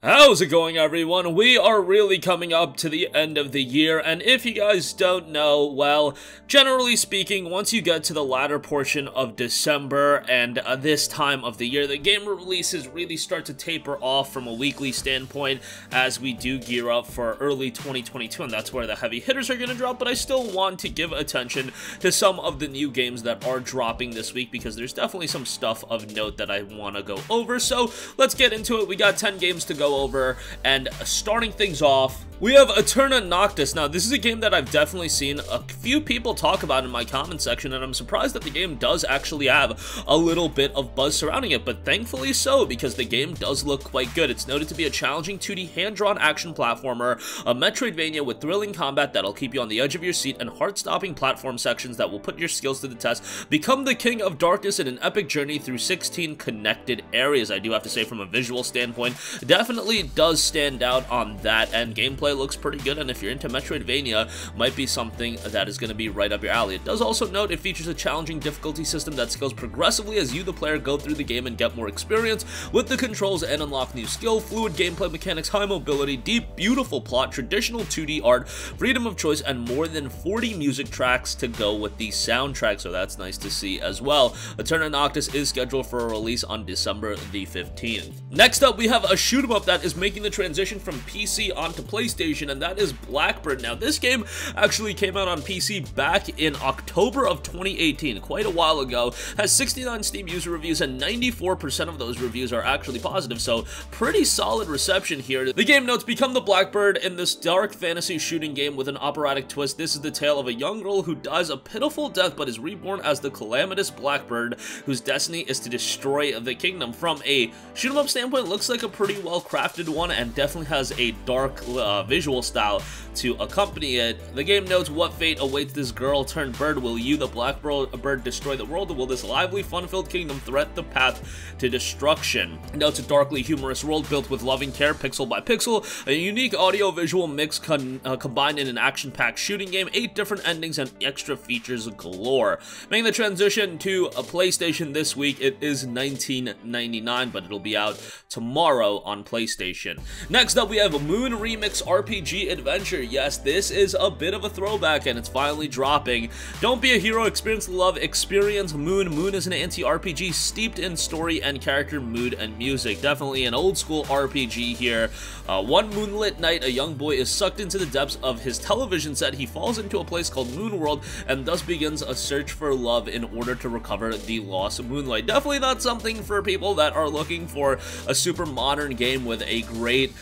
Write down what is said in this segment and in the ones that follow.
How's it going, everyone? We are really coming up to the end of the year, and if you guys don't know, well, generally speaking, once you get to the latter portion of December and this time of the year, the game releases really start to taper off from a weekly standpoint as we do gear up for early 2022, and that's where the heavy hitters are going to drop. But I still want to give attention to some of the new games that are dropping this week, because there's definitely some stuff of note that I want to go over. So let's get into it. We got 10 games to go over, and starting things off, we have Aeterna Noctis. Now, this is a game that I've definitely seen a few people talk about in my comment section, and I'm surprised that the game does actually have a little bit of buzz surrounding it, but thankfully so, because the game does look quite good. It's noted to be a challenging 2D hand-drawn action platformer, a Metroidvania with thrilling combat that'll keep you on the edge of your seat, and heart-stopping platform sections that will put your skills to the test. Become the king of darkness in an epic journey through 16 connected areas. I do have to say, from a visual standpoint, definitely does stand out on that end. Gameplay looks pretty good, and if you're into Metroidvania, might be something that is going to be right up your alley. It does also note it features a challenging difficulty system that scales progressively as you, the player, go through the game and get more experience with the controls and unlock new skill, fluid gameplay mechanics, high mobility, deep, beautiful plot, traditional 2D art, freedom of choice, and more than 40 music tracks to go with the soundtrack, so that's nice to see as well. Aeterna Noctis is scheduled for a release on December the 15th. Next up, we have a shoot 'em up that is making the transition from PC onto PlayStation, and that is Blackbird. Now, this game actually came out on PC back in October of 2018, quite a while ago. Has 69 Steam user reviews, and 94% of those reviews are actually positive, so pretty solid reception here. The game notes, become the Blackbird in this dark fantasy shooting game with an operatic twist. This is the tale of a young girl who dies a pitiful death but is reborn as the calamitous Blackbird, whose destiny is to destroy the kingdom. From a shoot 'em up standpoint, it looks like a pretty well-crafted one, and definitely has a dark visual style to accompany it. The game notes, what fate awaits this girl turned bird? Will you, the Blackbird, destroy the world, or will this lively, fun-filled kingdom thread the path to destruction? It notes a darkly humorous world built with loving care, pixel by pixel, a unique audio-visual mix combined in an action-packed shooting game, 8 different endings, and extra features galore. Making the transition to a PlayStation this week, it is $19.99, but it'll be out tomorrow on PlayStation. Next up, we have Moon Remix RPG Adventure. Yes, this is a bit of a throwback, and it's finally dropping. Don't be a hero, experience the love, experience Moon. Moon is an anti-RPG steeped in story and character, mood, and music. Definitely an old-school RPG here. One moonlit night, a young boy is sucked into the depths of his television set. He falls into a place called Moon World, and thus begins a search for love in order to recover the lost moonlight. Definitely not something for people that are looking for a super modern game with a great,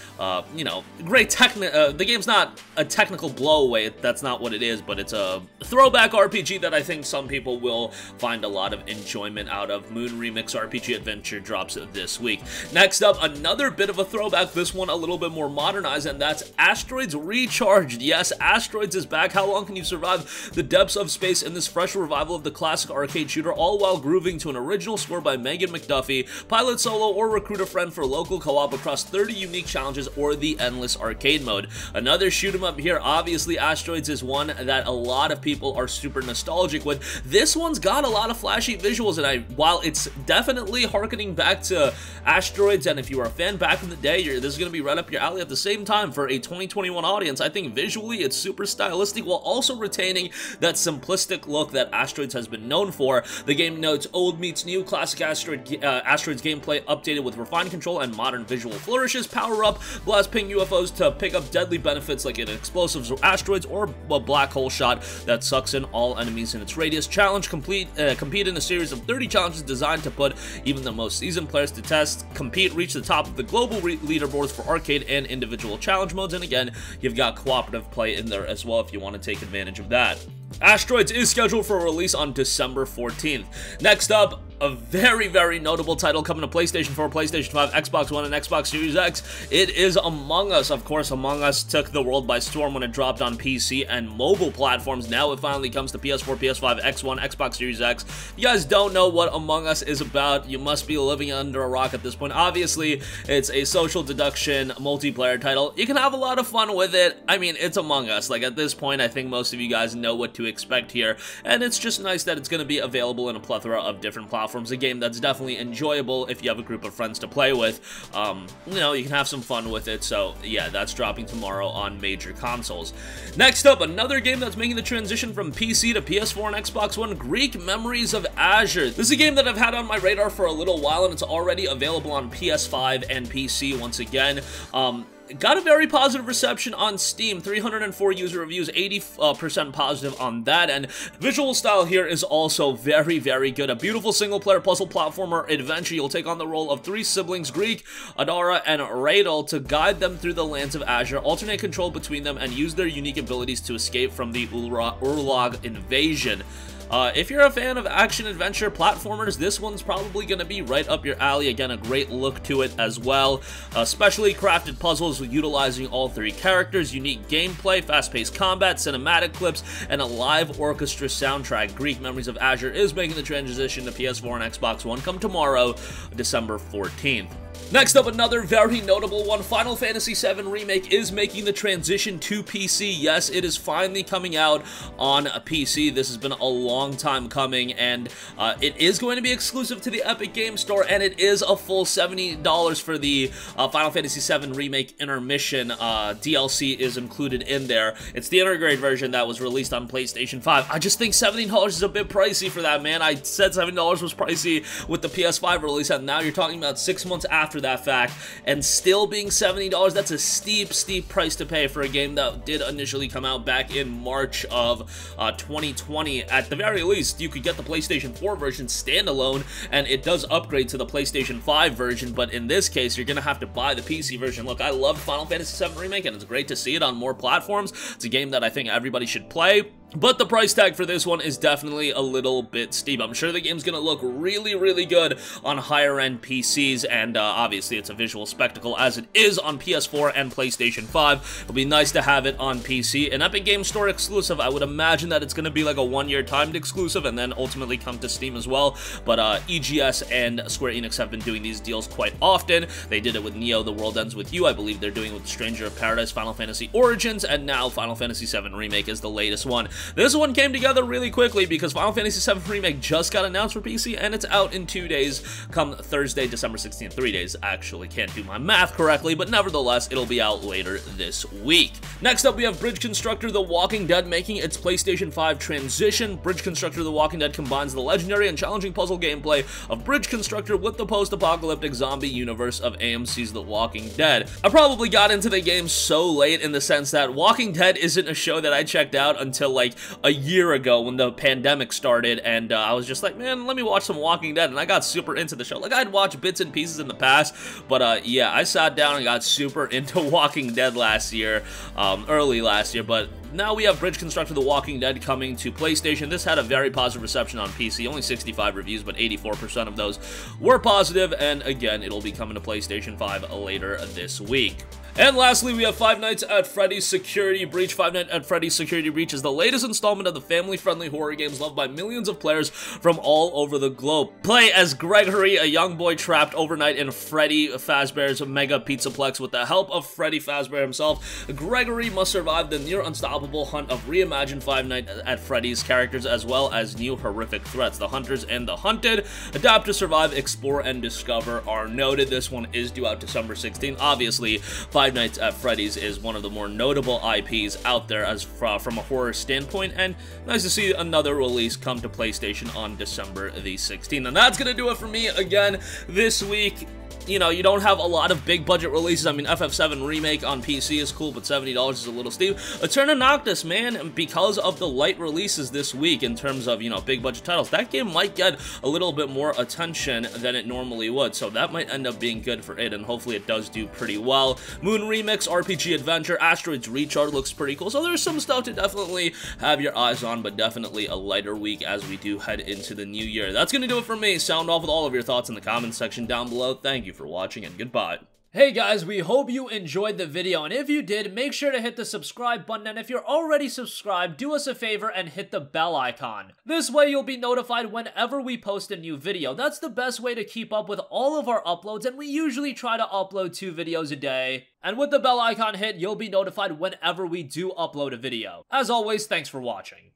great tech. The game's not a technical blowaway, that's not what it is, but it's a throwback RPG that I think some people will find a lot of enjoyment out of. Moon Remix RPG Adventure drops this week. Next up, another bit of a throwback, this one a little bit more modernized, and that's Asteroids Recharged. Yes, Asteroids is back. How long can you survive the depths of space in this fresh revival of the classic arcade shooter, all while grooving to an original score by Megan McDuffie? Pilot solo or recruit a friend for local co-op across 30 unique challenges, or the endless arcade mode. Another shoot 'em up here. Obviously, Asteroids is one that a lot of people are super nostalgic with. This one's got a lot of flashy visuals, and while it's definitely harkening back to Asteroids, and if you were a fan back in the day, this is going to be right up your alley. At the same time, for a 2021 audience, I think visually it's super stylistic while also retaining that simplistic look that Asteroids has been known for. The game notes, old meets new, classic Asteroids gameplay updated with refined control and modern visual flourishes. Power up, blast ping UFOs to pick up deadly benefits like an explosives or asteroids, or a black hole shot that sucks in all enemies in its radius. Challenge complete. Compete in a series of 30 challenges designed to put even the most seasoned players to test. Compete, reach the top of the global leaderboards for arcade and individual challenge modes, and again, you've got cooperative play in there as well if you want to take advantage of that. Asteroids is scheduled for release on December 14th. Next up, a very, very notable title coming to PlayStation 4, PlayStation 5, Xbox One, and Xbox Series X. It is Among Us. Of course, Among Us took the world by storm when it dropped on PC and mobile platforms. Now it finally comes to PS4, PS5, X1, Xbox Series X. If you guys don't know what Among Us is about, you must be living under a rock at this point. Obviously, it's a social deduction multiplayer title. You can have a lot of fun with it. I mean, it's Among Us. Like, at this point, I think most of you guys know what to expect here, and it's just nice that it's going to be available in a plethora of different platforms, a game that's definitely enjoyable if you have a group of friends to play with. You know, you can have some fun with it, so yeah, that's dropping tomorrow on major consoles. Next up, another game that's making the transition from PC to PS4 and Xbox One, Greak: Memories of Azure. This is a game that I've had on my radar for a little while, and it's already available on PS5 and PC once again. Got a very positive reception on Steam, 304 user reviews, 80% positive on that, and visual style here is also very, very good. A beautiful single-player puzzle platformer adventure. You'll take on the role of three siblings, Greak, Adara, and Radal, to guide them through the lands of Azure, alternate control between them, and use their unique abilities to escape from the Urlog invasion. If you're a fan of action-adventure platformers, this one's probably going to be right up your alley. Again, a great look to it as well. Specially crafted puzzles utilizing all three characters, unique gameplay, fast-paced combat, cinematic clips, and a live orchestra soundtrack. Greak: Memories of Azure is making the transition to PS4 and Xbox One come tomorrow, December 14th. Next up, another very notable one, Final Fantasy VII Remake is making the transition to PC. Yes, it is finally coming out on a PC. This has been a long time coming, and it is going to be exclusive to the Epic Game Store, and it is a full $70 for the Final Fantasy VII Remake Intermission. DLC is included in there. It's the integrated version that was released on PlayStation 5. I just think $70 is a bit pricey for that, man. I said $70 was pricey with the PS5 release, and now you're talking about 6 months after that fact and still being $70. That's a steep price to pay for a game that did initially come out back in March of 2020. At the very least, you could get the PlayStation 4 version standalone, and it does upgrade to the PlayStation 5 version, but in this case you're gonna have to buy the PC version. Look, I love Final Fantasy VII Remake, and it's great to see it on more platforms. It's a game that I think everybody should play, but the price tag for this one is definitely a little bit steep. I'm sure the game's going to look really, really good on higher-end PCs, and obviously it's a visual spectacle as it is on PS4 and PlayStation 5. It'll be nice to have it on PC. An Epic Game Store exclusive, I would imagine that it's going to be like a one-year timed exclusive and then ultimately come to Steam as well, but EGS and Square Enix have been doing these deals quite often. They did it with Nioh: The World Ends With You. I believe they're doing it with Stranger of Paradise, Final Fantasy Origins, and now Final Fantasy VII Remake is the latest one. This one came together really quickly because Final Fantasy VII Remake just got announced for PC, and it's out in 2 days, come Thursday, December 16th. 3 days, actually. Can't do my math correctly, but nevertheless, it'll be out later this week. Next up, we have Bridge Constructor: The Walking Dead making its PlayStation 5 transition. Bridge Constructor: The Walking Dead combines the legendary and challenging puzzle gameplay of Bridge Constructor with the post-apocalyptic zombie universe of AMC's The Walking Dead. I probably got into the game so late in the sense that Walking Dead isn't a show that I checked out until, like, a year ago when the pandemic started, and I was just like, man, let me watch some Walking Dead, and I got super into the show. Like, I'd watched bits and pieces in the past, but yeah, I sat down and got super into Walking Dead last year, early last year, but now we have Bridge Constructor: The Walking Dead coming to PlayStation. This had a very positive reception on PC, only 65 reviews, but 84% of those were positive, and again, it'll be coming to PlayStation 5 later this week. And lastly, we have Five Nights at Freddy's Security Breach. Five Nights at Freddy's Security Breach is the latest installment of the family-friendly horror games loved by millions of players from all over the globe. Play as Gregory, a young boy trapped overnight in Freddy Fazbear's Mega Pizzaplex. With the help of Freddy Fazbear himself, Gregory must survive the near-unstoppable hunt of reimagined Five Nights at Freddy's characters, as well as new horrific threats. The hunters and the hunted adapt to survive, explore, and discover are noted. This one is due out December 16th. Obviously, Five Nights at Freddy's is one of the more notable IPs out there as from a horror standpoint, and nice to see another release come to PlayStation on December the 16th. And that's going to do it for me again this week. You know, you don't have a lot of big budget releases. I mean, FF7 Remake on PC is cool, but $70 is a little steep. Aeterna Noctis, man, because of the light releases this week in terms of, you know, big budget titles, that game might get a little bit more attention than it normally would, so that might end up being good for it, and hopefully it does do pretty well. Moon Remix RPG Adventure, Asteroids Recharged looks pretty cool, so there's some stuff to definitely have your eyes on, but definitely a lighter week as we do head into the new year. That's gonna do it for me. Sound off with all of your thoughts in the comments section down below. Thank you for watching, and goodbye. Hey guys, we hope you enjoyed the video, and if you did, make sure to hit the subscribe button, and if you're already subscribed, do us a favor and hit the bell icon. This way you'll be notified whenever we post a new video. That's the best way to keep up with all of our uploads, and we usually try to upload 2 videos a day, and with the bell icon hit, you'll be notified whenever we do upload a video. As always, thanks for watching.